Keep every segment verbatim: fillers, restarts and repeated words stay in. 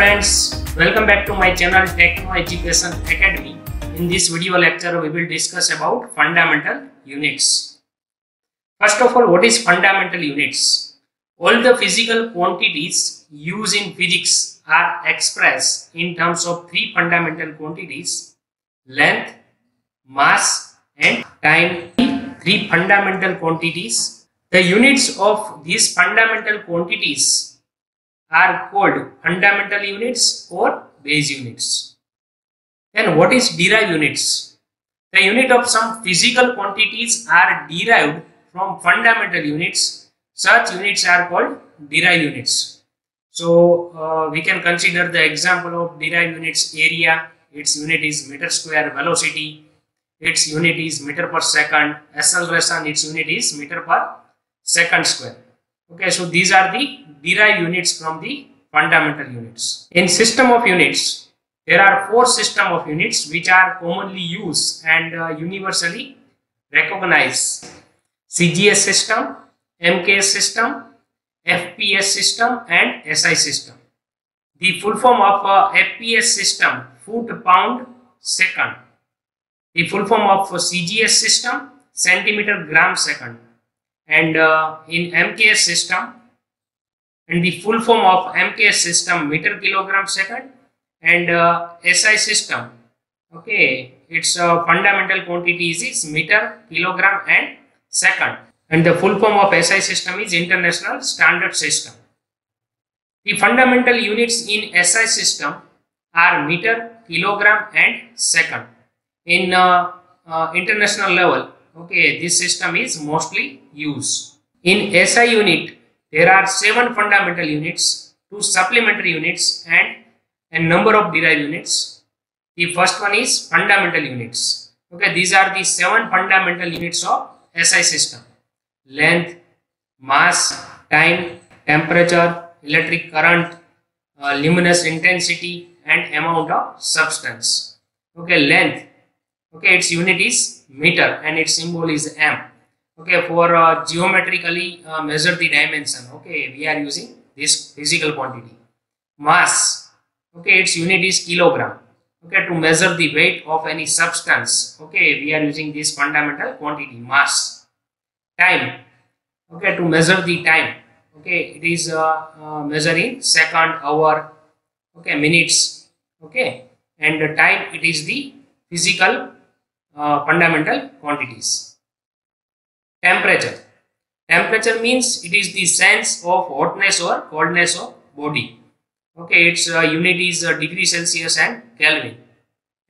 friends, welcome back to my channel Techno Education Academy. In this video lecture we will discuss about fundamental units. First of all, what is fundamental units? All the physical quantities used in physics are expressed in terms of three fundamental quantities: length, mass and time. Three fundamental quantities. The units of these fundamental quantities are called fundamental units or base units. Then what is derived units? The unit of some physical quantities are derived from fundamental units. Such units are called derived units. So uh, we can consider the example of derived units: area, its unit is meter square; velocity, its unit is meter per second; acceleration, its unit is meter per second square. Okay, so these are the derived units from the fundamental units. In system of units, there are four system of units which are commonly used and uh, universally recognized: C G S system, M K S system, F P S system and S I system. The full form of uh, F P S system, foot pound second. The full form of uh, C G S system, centimeter gram second. And uh, in M K S system, and the full form of M K S system, meter kilogram second. And uh, S I system, okay, its uh, fundamental quantity is meter, kilogram and second. And the full form of S I system is international standard system. The fundamental units in S I system are meter, kilogram and second. In uh, uh, international level, okay, this system is mostly used. In S I unit, there are seven fundamental units, two supplementary units and a number of derived units. The first one is fundamental units. Okay, these are the seven fundamental units of S I system: length, mass, time, temperature, electric current, uh, luminous intensity and amount of substance. Okay, length, okay, its unit is meter and its symbol is M. Okay, for uh, geometrically uh, measure the dimension, okay, we are using this physical quantity. Mass, okay, its unit is kilogram. Okay, to measure the weight of any substance, okay, we are using this fundamental quantity, mass. Time, okay, to measure the time, okay, it is uh, uh, measuring second, hour, okay, minutes, okay, and the time, it is the physical uh, fundamental quantities. Temperature. Temperature means it is the sense of hotness or coldness of body. Okay, its uh, unit is uh, degree Celsius and Kelvin.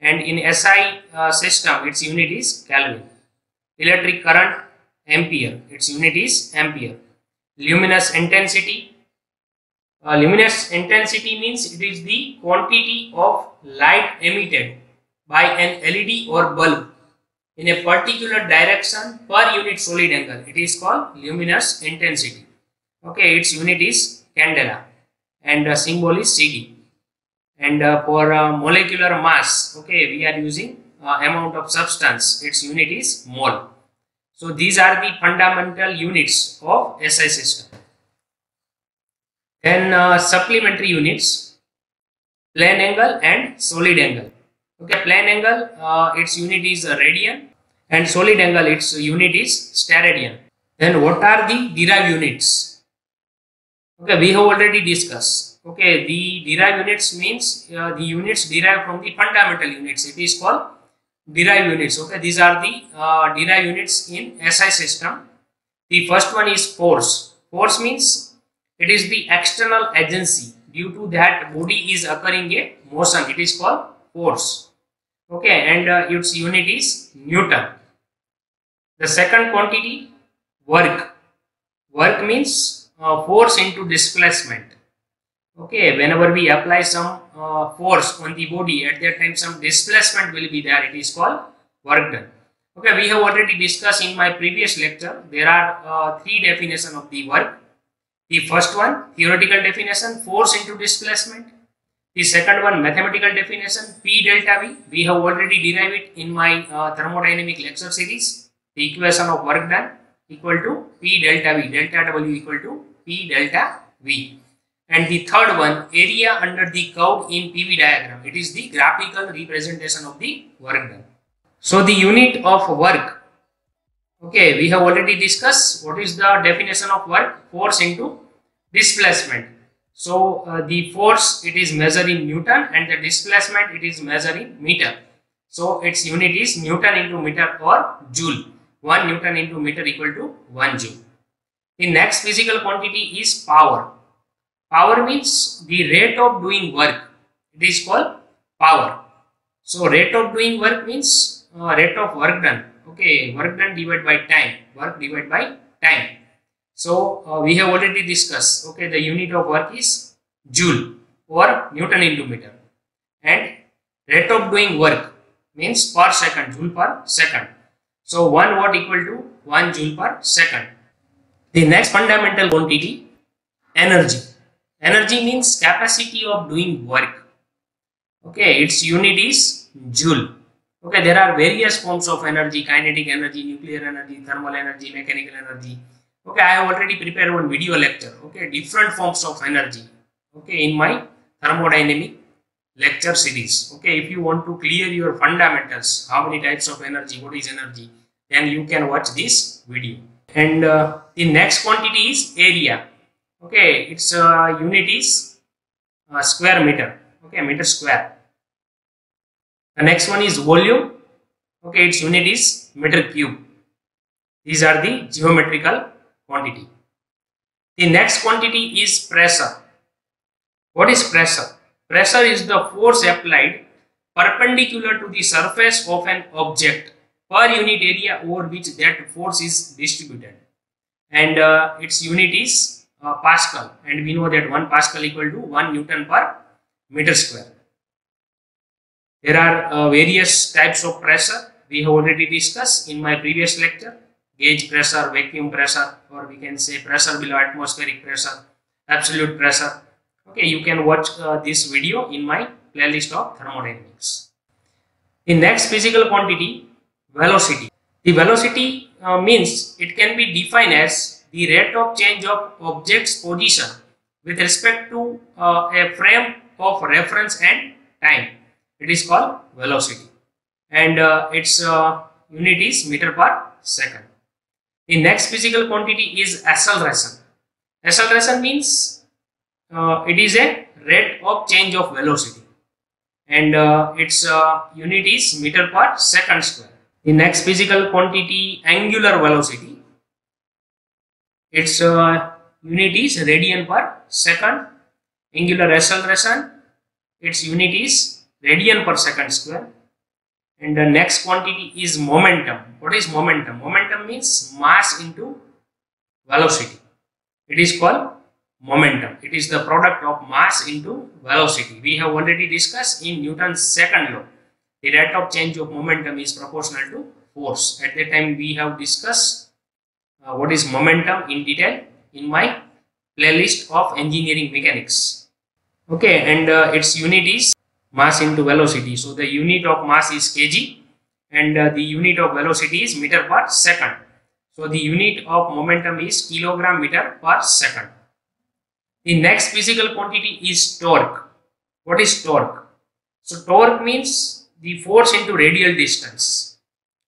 And in S I uh, system, its unit is Kelvin. Electric current, ampere. Its unit is ampere. Luminous intensity. Uh, luminous intensity means it is the quantity of light emitted by an L E D or bulb in a particular direction per unit solid angle. It is called luminous intensity. Okay, its unit is candela and uh, symbol is C D. And uh, for uh, molecular mass, okay, we are using uh, amount of substance. Its unit is mole. So these are the fundamental units of S I system. Then uh, supplementary units: plane angle and solid angle. Okay, plane angle, uh, its unit is radian, and solid angle, its unit is steradian. Then what are the derived units? Okay, we have already discussed. Okay, the derived units means uh, the units derived from the fundamental units. It is called derived units. Okay, these are the uh, derived units in S I system. The first one is force. Force means it is the external agency due to that body is occurring a motion. It is called force. Okay, and uh, its unit is Newton. The second quantity, work. Work means uh, force into displacement. Okay, whenever we apply some uh, force on the body, at that time some displacement will be there. It is called work done. Okay, we have already discussed in my previous lecture. There are uh, three definitions of the work. The first one, theoretical definition, force into displacement. The second one, mathematical definition, P delta V. We have already derived it in my uh, thermodynamic lecture series. The equation of work done equal to P delta V. Delta W equal to P delta V. And the third one, area under the curve in P V diagram. It is the graphical representation of the work done. So the unit of work, okay, we have already discussed what is the definition of work, force into displacement. So uh, the force, it is measured in Newton, and the displacement, it is measured in meter. So its unit is Newton into meter or joule. one Newton into meter equal to one joule. The next physical quantity is power. Power means the rate of doing work. It is called power. So rate of doing work means uh, rate of work done. Okay, work done divided by time. Work divided by time. So uh, we have already discussed. Okay, the unit of work is joule or Newton into meter. And rate of doing work means per second, joule per second. So one watt equal to one joule per second. The next fundamental quantity, energy. Energy means capacity of doing work. Okay, its unit is joule. Okay, there are various forms of energy: kinetic energy, nuclear energy, thermal energy, mechanical energy. Okay, I have already prepared one video lecture. Okay, different forms of energy. Okay, in my thermodynamic lecture series. Okay, if you want to clear your fundamentals, how many types of energy, what is energy, then you can watch this video. And uh, the next quantity is area. Okay, its uh, unit is uh, square meter. Okay, meter square. The next one is volume. Okay, its unit is meter cube. These are the geometrical quantity. The next quantity is pressure. What is pressure? Pressure is the force applied perpendicular to the surface of an object per unit area over which that force is distributed. And uh, its unit is Uh, Pascal, and we know that one Pascal equal to one Newton per meter square. There are uh, various types of pressure. We have already discussed in my previous lecture: gauge pressure, vacuum pressure, or we can say pressure below atmospheric pressure, absolute pressure. Okay, you can watch uh, this video in my playlist of thermodynamics. The next physical quantity, velocity. The velocity uh, means it can be defined as the rate of change of object's position with respect to uh, a frame of reference and time. It is called velocity, and uh, its uh, unit is meter per second. The next physical quantity is acceleration. Acceleration means uh, it is a rate of change of velocity, and uh, its uh, unit is meter per second square. The next physical quantity, angular velocity. Its uh, unit is radian per second. Angular acceleration, its unit is radian per second square. And the next quantity is momentum. What is momentum? Momentum means mass into velocity. It is called momentum. It is the product of mass into velocity. We have already discussed in Newton's second law. The rate of change of momentum is proportional to force. At that time we have discussed Uh, what is momentum in detail in my playlist of engineering mechanics. Okay, and uh, its unit is mass into velocity. So the unit of mass is kg, and uh, the unit of velocity is meter per second. So the unit of momentum is kilogram meter per second. The next physical quantity is torque. What is torque? So torque means the force into radial distance.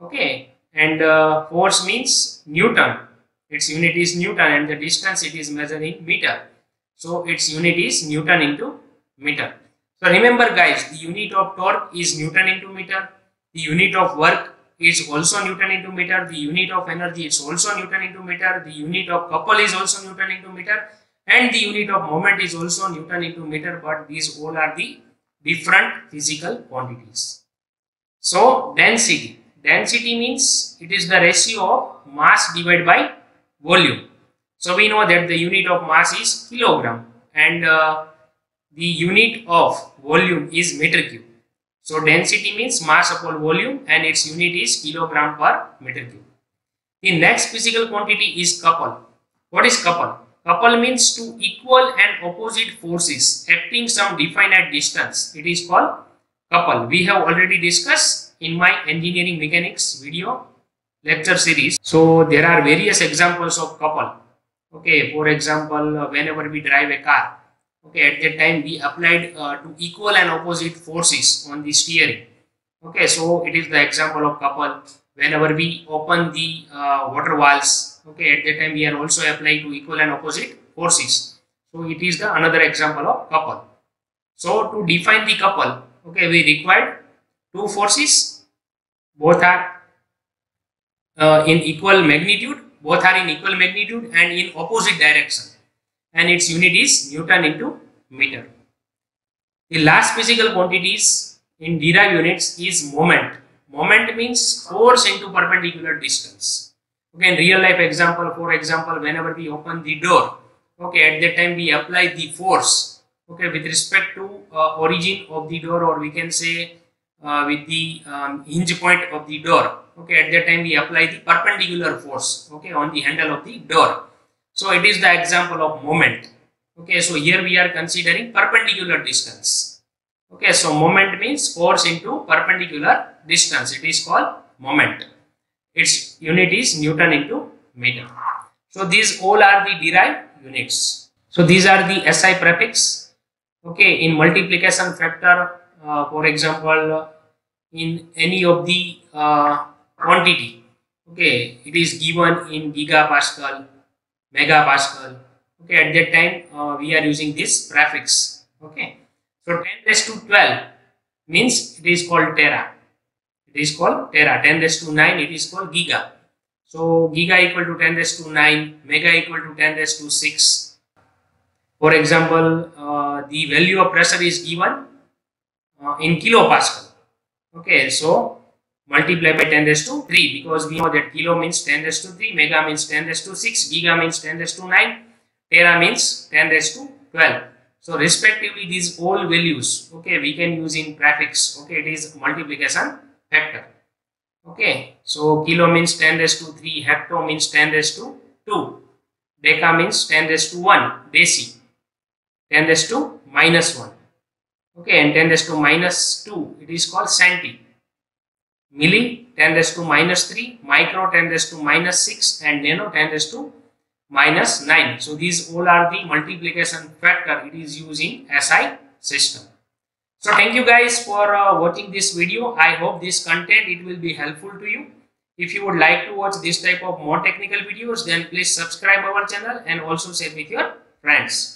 Okay. And uh, force means Newton. Its unit is Newton, and the distance, it is measured in meter. So its unit is Newton into meter. So remember guys, the unit of torque is Newton into meter. The unit of work is also Newton into meter. The unit of energy is also Newton into meter. The unit of couple is also Newton into meter. And the unit of moment is also Newton into meter. But these all are the different physical quantities. So density. Density means it is the ratio of mass divided by volume. So we know that the unit of mass is kilogram, and uh, the unit of volume is meter cube. So density means mass upon volume, and its unit is kilogram per meter cube. The next physical quantity is couple. What is couple? Couple means two equal and opposite forces acting some definite distance. It is called couple. We have already discussed in my engineering mechanics video lecture series. So there are various examples of couple. Okay, for example, whenever we drive a car, Okay, at that time we applied uh, to equal and opposite forces on the steering. Okay, so it is the example of couple. Whenever we open the uh, water valves, okay, at that time we are also applying to equal and opposite forces. So it is the another example of couple. So to define the couple, okay, we required two forces, both are uh, in equal magnitude, both are in equal magnitude and in opposite direction, and its unit is Newton into meter. The last physical quantities in derived units is moment. Moment means force into perpendicular distance. Okay, in real life example, for example, whenever we open the door, okay, at that time we apply the force, okay, with respect to uh, origin of the door, or we can say uh, with the um, hinge point of the door. Okay, at that time we apply the perpendicular force, okay, on the handle of the door. So it is the example of moment. Okay, so here we are considering perpendicular distance. Okay, so moment means force into perpendicular distance. It is called moment. Its unit is Newton into meter. So these all are the derived units. So these are the S I prefix. Okay, in multiplication factor, uh, for example, in any of the uh, quantity, okay, it is given in gigapascal, megapascal. Okay, at that time uh, we are using this prefix. Okay, so ten raised to twelve means it is called tera. It is called tera. ten raised to nine it is called giga. So giga equal to ten raised to nine, mega equal to ten raised to six. For example, uh, the value of pressure is given uh, in kilopascal. Okay, so multiply by ten raised to three, because we know that kilo means ten raised to three, mega means ten raised to six, giga means ten raised to nine, tera means ten raised to twelve. So respectively these all values, okay, we can use in prefix. Okay, it is multiplication factor. Okay, so kilo means ten raised to three, hecto means ten raised to two, deca means ten raised to one, deci ten raised to minus one. Okay, and ten raised to minus two it is called centi. Milli ten raised to minus three, micro ten raised to minus six, and nano ten raised to minus nine. So these all are the multiplication factor. It is used in S I system. So thank you guys for uh, watching this video. I hope this content it will be helpful to you. If you would like to watch this type of more technical videos, then please subscribe our channel and also share with your friends.